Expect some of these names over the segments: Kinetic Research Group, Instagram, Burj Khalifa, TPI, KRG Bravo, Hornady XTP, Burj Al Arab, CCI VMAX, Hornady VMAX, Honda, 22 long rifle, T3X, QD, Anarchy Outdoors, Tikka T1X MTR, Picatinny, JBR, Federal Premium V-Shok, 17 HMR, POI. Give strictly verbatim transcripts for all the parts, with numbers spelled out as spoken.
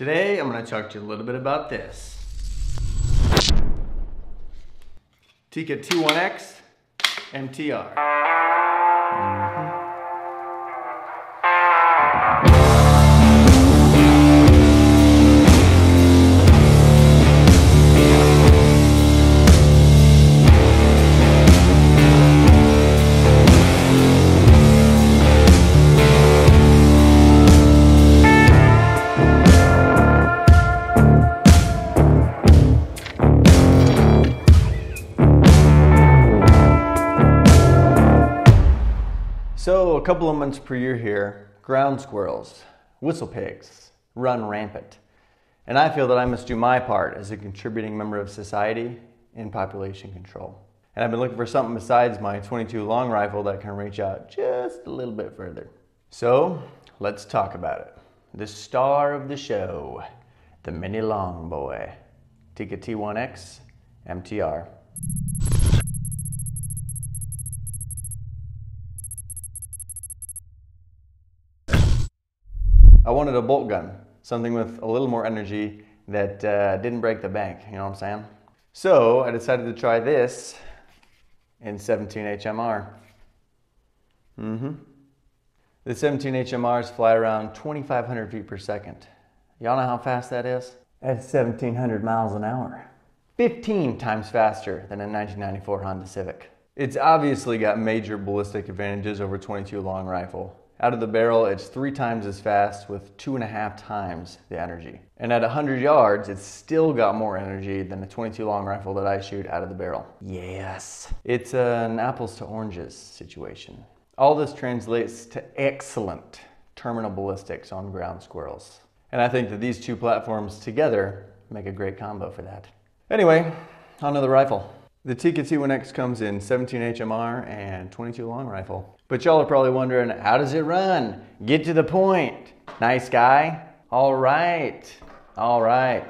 Today, I'm going to talk to you a little bit about this. Tikka T one X M T R. Mm-hmm. So a couple of months per year here, ground squirrels, whistle pigs run rampant. And I feel that I must do my part as a contributing member of society in population control. And I've been looking for something besides my twenty-two long rifle that can reach out just a little bit further. So let's talk about it. The star of the show, the mini long boy, Tikka T one X M T R. I wanted a bolt gun, something with a little more energy that uh, didn't break the bank, you know what I'm saying? So I decided to try this in seventeen H M R. Mm-hmm. The seventeen H M Rs fly around twenty-five hundred feet per second. Y'all know how fast that is? That's seventeen hundred miles an hour. fifteen times faster than a nineteen ninety-four Honda Civic. It's obviously got major ballistic advantages over twenty-two long rifle. Out of the barrel, it's three times as fast with two and a half times the energy. And at one hundred yards, it's still got more energy than the twenty-two long rifle that I shoot out of the barrel. Yes. It's an apples to oranges situation. All this translates to excellent terminal ballistics on ground squirrels. And I think that these two platforms together make a great combo for that. Anyway, on to the rifle. The Tikka T one X comes in seventeen H M R and twenty-two long rifle. But y'all are probably wondering, how does it run? Get to the point. Nice guy. All right. All right.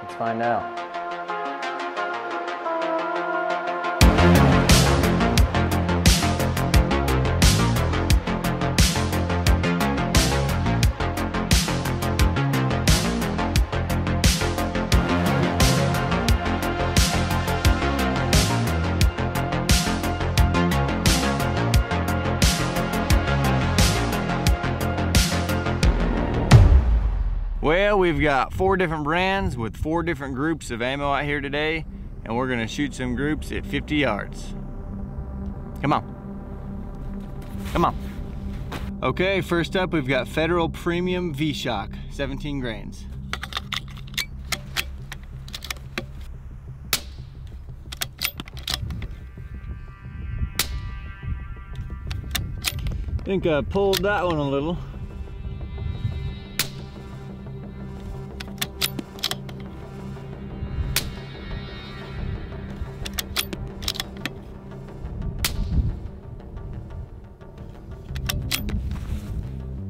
Let's find out. Well, we've got four different brands with four different groups of ammo out here today, and we're gonna shoot some groups at fifty yards. Come on, come on. Okay, first up we've got Federal Premium V-Shok, seventeen grains. I think I pulled that one a little.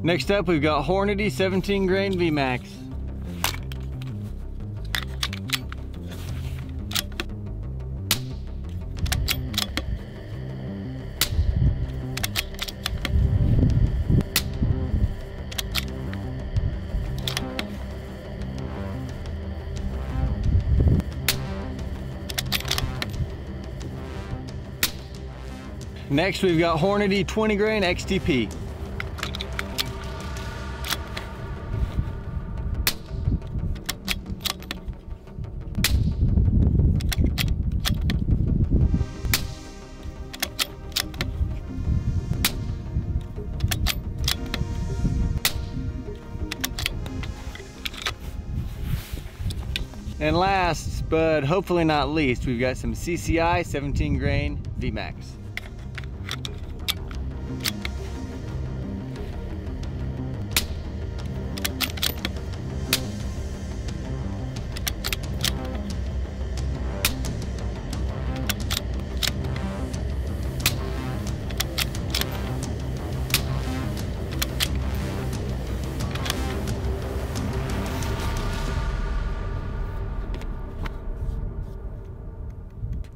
Next up, we've got Hornady seventeen grain V MAX. Next, we've got Hornady twenty grain X T P. And last, but hopefully not least, we've got some C C I seventeen grain V MAX.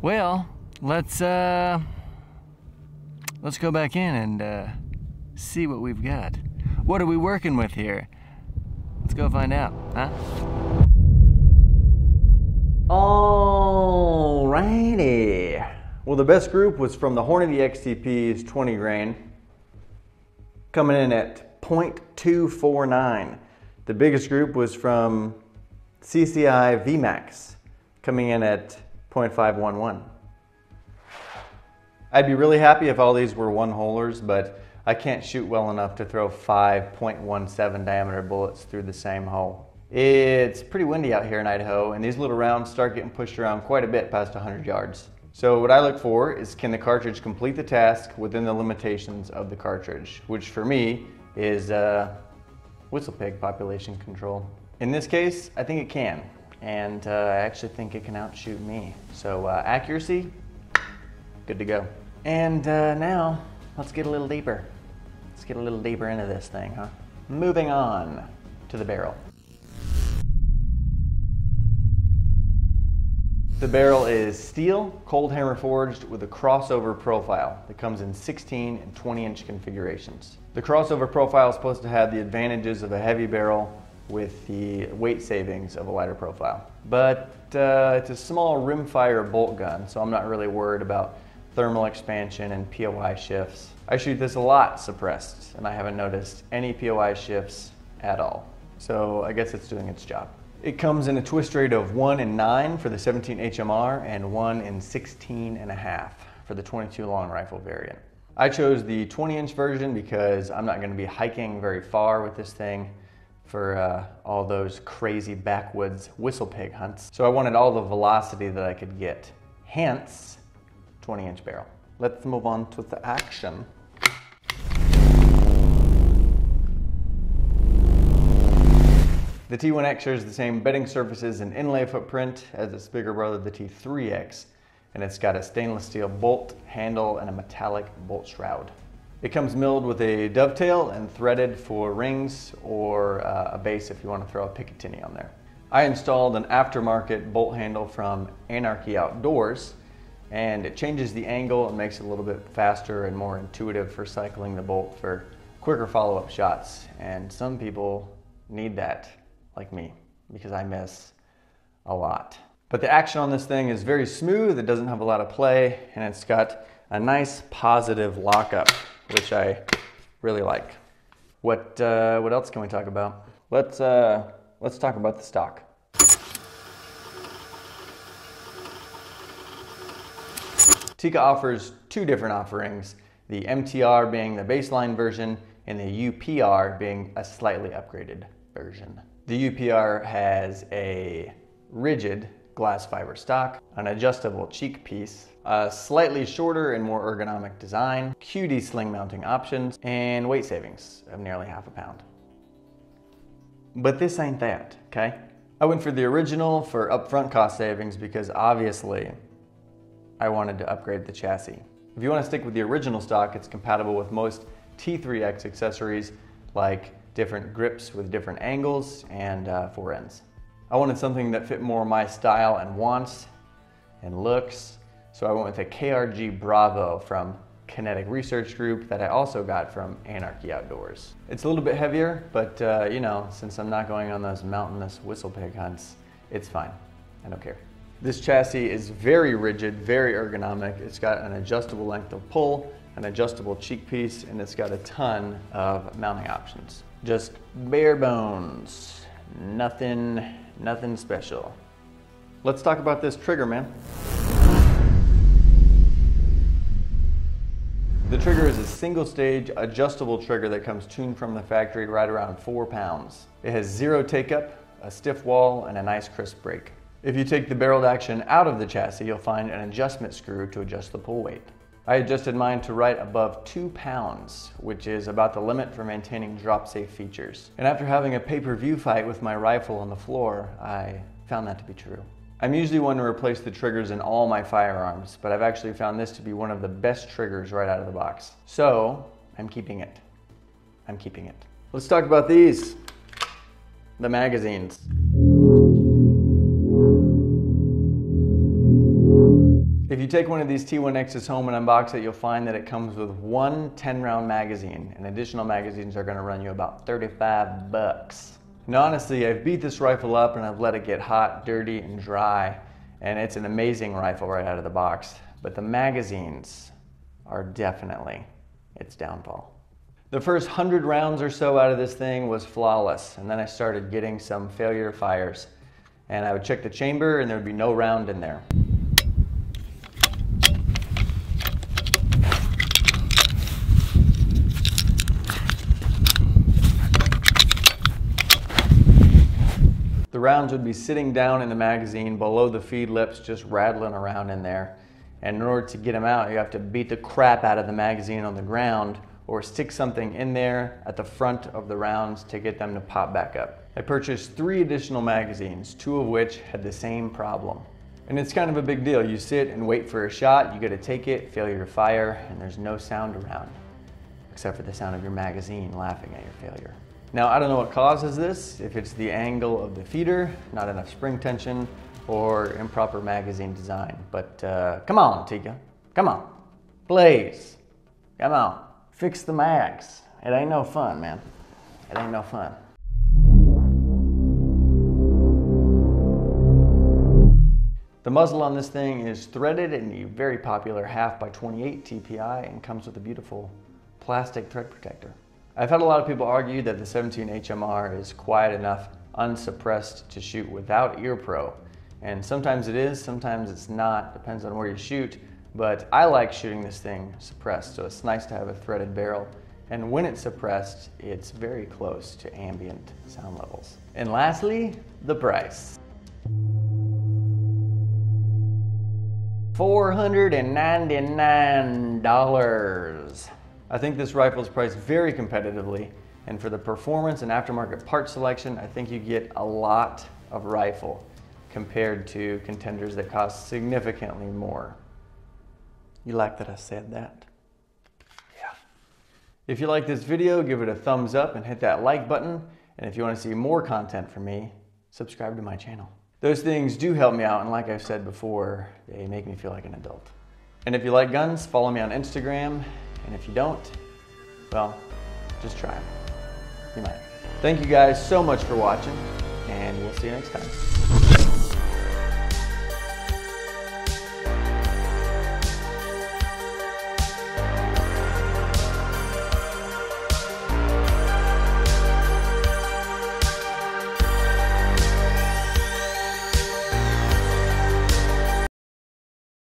Well, let's uh, let's go back in and uh, see what we've got. What are we working with here? Let's go find out, huh? Alrighty. Well, the best group was from the Hornady X T P's twenty grain, coming in at point two four nine. The biggest group was from C C I V MAX, coming in at point five one one. I'd be really happy if all these were one-holers, but I can't shoot well enough to throw five point one seven diameter bullets through the same hole. It's pretty windy out here in Idaho, and these little rounds start getting pushed around quite a bit past one hundred yards. So what I look for is, can the cartridge complete the task within the limitations of the cartridge, which for me is uh, whistle pig population control. In this case, I think it can, and uh, I actually think it can outshoot me. So uh, accuracy, good to go. And uh, now, let's get a little deeper. Let's get a little deeper into this thing, huh? Moving on to the barrel. The barrel is steel, cold hammer forged with a crossover profile that comes in sixteen and twenty inch configurations. The crossover profile is supposed to have the advantages of a heavy barrel with the weight savings of a lighter profile. But uh, it's a small rimfire bolt gun, so I'm not really worried about thermal expansion and P O I shifts. I shoot this a lot suppressed, and I haven't noticed any P O I shifts at all. So I guess it's doing its job. It comes in a twist rate of one in nine for the seventeen H M R and one in sixteen and a half for the twenty-two long rifle variant. I chose the twenty inch version because I'm not going to be hiking very far with this thing for uh, all those crazy backwoods whistle pig hunts. So I wanted all the velocity that I could get, hence twenty inch barrel. Let's move on to the action. The T one X shares the same bedding surfaces and inlay footprint as its bigger brother, the T three X, and it's got a stainless steel bolt handle and a metallic bolt shroud. It comes milled with a dovetail and threaded for rings or uh, a base if you want to throw a Picatinny on there. I installed an aftermarket bolt handle from Anarchy Outdoors, and it changes the angle and makes it a little bit faster and more intuitive for cycling the bolt for quicker follow-up shots, and some people need that. Like me, because I miss a lot. But the action on this thing is very smooth, it doesn't have a lot of play, and it's got a nice positive lockup, which I really like. What, uh, what else can we talk about? Let's, uh, let's talk about the stock. Tikka offers two different offerings, the M T R being the baseline version and the U P R being a slightly upgraded version. The U P R has a rigid glass fiber stock, an adjustable cheek piece, a slightly shorter and more ergonomic design, Q D sling mounting options, and weight savings of nearly half a pound. But this ain't that, okay? I went for the original for upfront cost savings because obviously I wanted to upgrade the chassis. If you want to stick with the original stock, it's compatible with most T three X accessories like different grips with different angles and uh, forends. I wanted something that fit more my style and wants and looks, so I went with a K R G Bravo from Kinetic Research Group that I also got from Anarchy Outdoors. It's a little bit heavier, but uh, you know, since I'm not going on those mountainous whistle pig hunts, it's fine, I don't care. This chassis is very rigid, very ergonomic. It's got an adjustable length of pull, an adjustable cheek piece, and it's got a ton of mounting options. Just bare bones, nothing, nothing special. Let's talk about this trigger, man. The trigger is a single stage adjustable trigger that comes tuned from the factory right around four pounds. It has zero take up, a stiff wall, and a nice crisp break. If you take the barreled action out of the chassis, you'll find an adjustment screw to adjust the pull weight. I adjusted mine to right above two pounds, which is about the limit for maintaining drop safe features. And after having a pay-per-view fight with my rifle on the floor, I found that to be true. I'm usually one to replace the triggers in all my firearms, but I've actually found this to be one of the best triggers right out of the box. So I'm keeping it. I'm keeping it. Let's talk about these, the magazines. If you take one of these T one X's home and unbox it, you'll find that it comes with one ten round magazine, and additional magazines are going to run you about thirty-five bucks. And honestly, I've beat this rifle up and I've let it get hot, dirty, and dry. And it's an amazing rifle right out of the box. But the magazines are definitely its downfall. The first hundred rounds or so out of this thing was flawless. And then I started getting some failure fires. And I would check the chamber and there would be no round in there. The rounds would be sitting down in the magazine below the feed lips, just rattling around in there. And in order to get them out, you have to beat the crap out of the magazine on the ground or stick something in there at the front of the rounds to get them to pop back up. I purchased three additional magazines, two of which had the same problem. And it's kind of a big deal. You sit and wait for a shot, you gotta take it, failure to fire, and there's no sound around, except for the sound of your magazine laughing at your failure. Now, I don't know what causes this, if it's the angle of the feeder, not enough spring tension, or improper magazine design. But uh, come on, Tikka. Come on. Please. Come on. Fix the mags. It ain't no fun, man. It ain't no fun. The muzzle on this thing is threaded in the very popular half by twenty-eight T P I and comes with a beautiful plastic thread protector. I've had a lot of people argue that the seventeen H M R is quiet enough, unsuppressed, to shoot without ear pro. And sometimes it is, sometimes it's not, depends on where you shoot. But I like shooting this thing suppressed, so it's nice to have a threaded barrel. And when it's suppressed, it's very close to ambient sound levels. And lastly, the price. four hundred ninety-nine dollars. I think this rifle is priced very competitively, and for the performance and aftermarket part selection, I think you get a lot of rifle compared to contenders that cost significantly more. You like that I said that? Yeah. If you like this video, give it a thumbs up and hit that like button. And if you want to see more content from me, subscribe to my channel. Those things do help me out, and like I've said before, they make me feel like an adult. And if you like guns, follow me on Instagram. And if you don't, well, just try them. You might. Thank you guys so much for watching, and we'll see you next time.